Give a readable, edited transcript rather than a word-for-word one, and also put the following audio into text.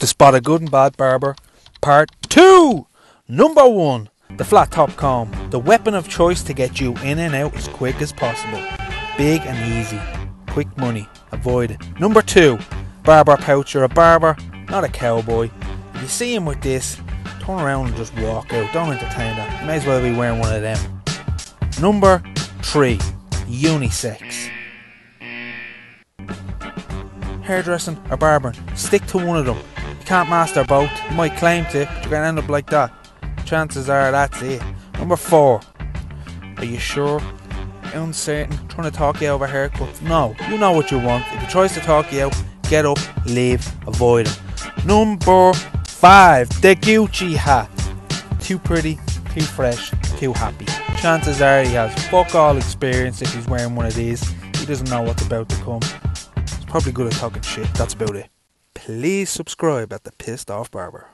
The Spot a Good and Bad Barber, Part 2! Number 1. The Flat Top Comb. The weapon of choice to get you in and out as quick as possible. Big and easy. Quick money. Avoid it. Number 2. Barber pouch. You're a barber, not a cowboy. If you see him with this, turn around and just walk out. Don't entertain that. You may as well be wearing one of them. Number 3. Unisex. Hairdressing or barbering. Stick to one of them. You can't master both. You might claim to, but you're going to end up like that. Chances are that's it. Number 4. Are you sure? Uncertain? Trying to talk you over haircuts? No. You know what you want. If he tries to talk you out, get up, leave, avoid him. Number 5. The Gucci hat. Too pretty, too fresh, too happy. Chances are he has fuck all experience if he's wearing one of these. He doesn't know what's about to come. He's probably good at talking shit. That's about it. Please subscribe at The Pissed Off Barber.